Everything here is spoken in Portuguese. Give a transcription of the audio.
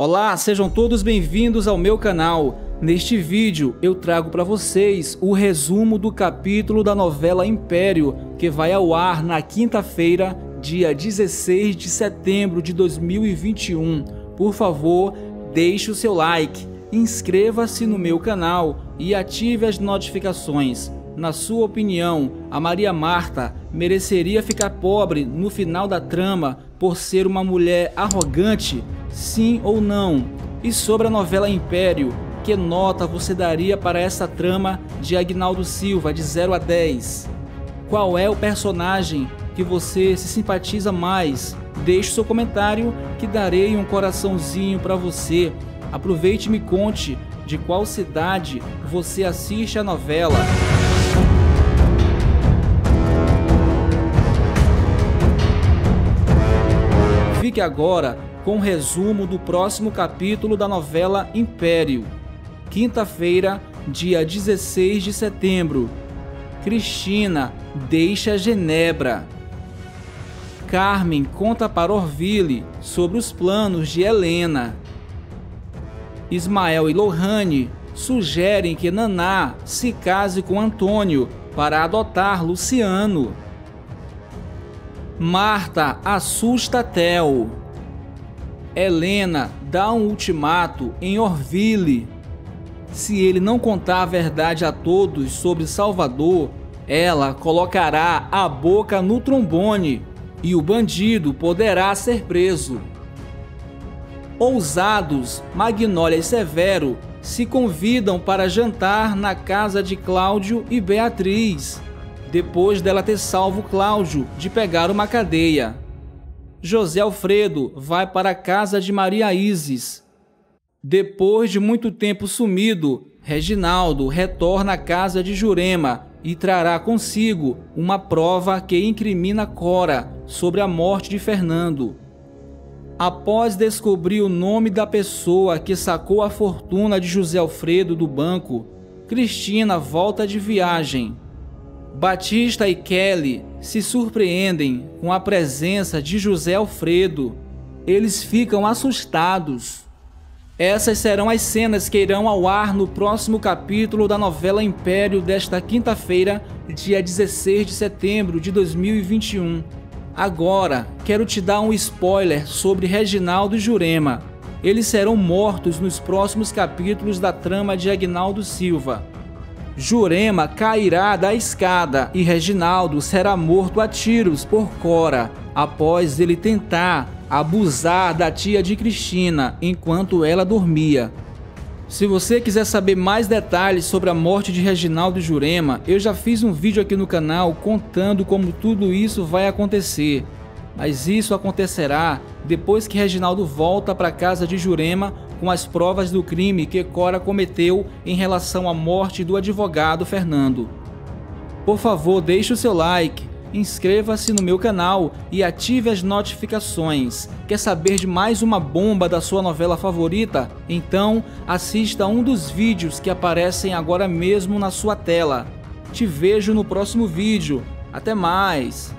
Olá, sejam todos bem-vindos ao meu canal. Neste vídeo eu trago para vocês o resumo do capítulo da novela Império, que vai ao ar na quinta-feira, dia 16 de setembro de 2021. Por favor, deixe o seu like, inscreva-se no meu canal e ative as notificações. Na sua opinião, a Maria Marta mereceria ficar pobre no final da trama por ser uma mulher arrogante? Sim ou não? E sobre a novela Império, que nota você daria para essa trama de Aguinaldo Silva de 0 a 10? Qual é o personagem que você se simpatiza mais? Deixe seu comentário que darei um coraçãozinho para você. Aproveite e me conte de qual cidade você assiste a novela. Fique agora com um resumo do próximo capítulo da novela Império. Quinta-feira, dia 16 de setembro. Cristina deixa Genebra. Carmen conta para Orville sobre os planos de Helena. Ismael e Lohane sugerem que Naná se case com Antônio para adotar Luciano. Marta assusta Theo. Helena dá um ultimato em Orville. Se ele não contar a verdade a todos sobre Salvador, ela colocará a boca no trombone e o bandido poderá ser preso. Ousados, Magnólia e Severo se convidam para jantar na casa de Cláudio e Beatriz, depois dela ter salvo Cláudio de pegar uma cadeia. José Alfredo vai para a casa de Maria Isis. Depois de muito tempo sumido, Reginaldo retorna à casa de Jurema e trará consigo uma prova que incrimina Cora sobre a morte de Fernando. Após descobrir o nome da pessoa que sacou a fortuna de José Alfredo do banco, Cristina volta de viagem. Batista e Kelly se surpreendem com a presença de José Alfredo. Eles ficam assustados. Essas serão as cenas que irão ao ar no próximo capítulo da novela Império desta quinta-feira, dia 16 de setembro de 2021. Agora, quero te dar um spoiler sobre Reginaldo e Jurema. Eles serão mortos nos próximos capítulos da trama de Agnaldo Silva. Jurema cairá da escada e Reginaldo será morto a tiros por Cora, após ele tentar abusar da tia de Cristina enquanto ela dormia. Se você quiser saber mais detalhes sobre a morte de Reginaldo e Jurema, eu já fiz um vídeo aqui no canal contando como tudo isso vai acontecer. Mas isso acontecerá depois que Reginaldo volta para a casa de Jurema com as provas do crime que Cora cometeu em relação à morte do advogado Fernando. Por favor, deixe o seu like, inscreva-se no meu canal e ative as notificações. Quer saber de mais uma bomba da sua novela favorita? Então, assista um dos vídeos que aparecem agora mesmo na sua tela. Te vejo no próximo vídeo. Até mais!